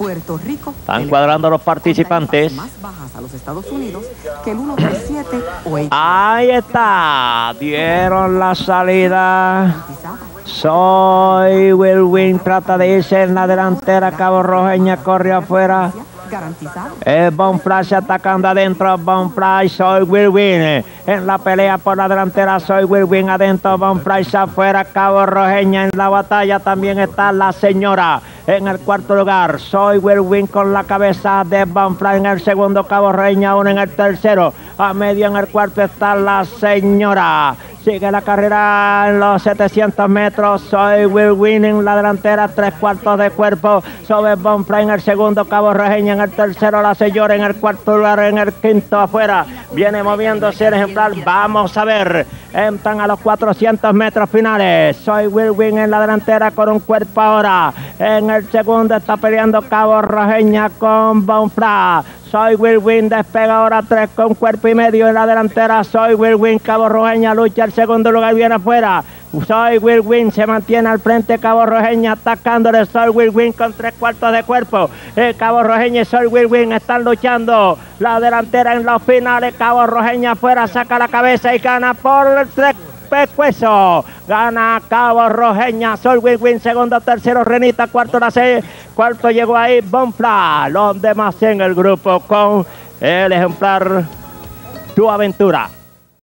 Puerto Rico. Están cuadrando a los participantes. Más bajas a los Estados Unidos que el 137 o 8. Ahí está. Dieron la salida. Sow A Whirlwind trata de irse en la delantera. Caborrojeña corre afuera. El Bonflai atacando adentro. Bonflai, Sow A Whirlwind en la pelea por la delantera. Sow A Whirlwind adentro. Bonflai afuera. Caborrojeña en la batalla. También está La Señora en el cuarto lugar. Sow A Whirlwind con la cabeza de Bonflai en el segundo. Caborrojeña aún en el tercero. A medio en el cuarto está La Señora. Sigue la carrera en los 700 metros. Sow A Whirlwind en la delantera, 3/4 de cuerpo sobre Bonflai en el segundo. Caborrojeña en el tercero. La Señora en el cuarto lugar. En el quinto afuera viene moviéndose el ejemplar Vamos A Ver. Entran a los 400 metros finales. Sow A Whirlwind en la delantera con un cuerpo ahora. En el segundo está peleando Caborrojeña con Bonflai. Sow A Whirlwind despega ahora 3 con cuerpo y medio en la delantera. Sow A Whirlwind, Caborrojeña lucha el segundo lugar, viene afuera. Sow A Whirlwind se mantiene al frente. Caborrojeña atacándole. Sow A Whirlwind con 3/4 de cuerpo. Caborrojeña y Sow A Whirlwind están luchando la delantera en los finales. Caborrojeña afuera, saca la cabeza y gana por el 3 pescuezo. Gana Caborrojeña. Sow A Whirlwind segundo, tercero Renita, cuarto La Seis, cuarto llegó ahí Bonflai. Los demás en el grupo con el ejemplar Tu Aventura.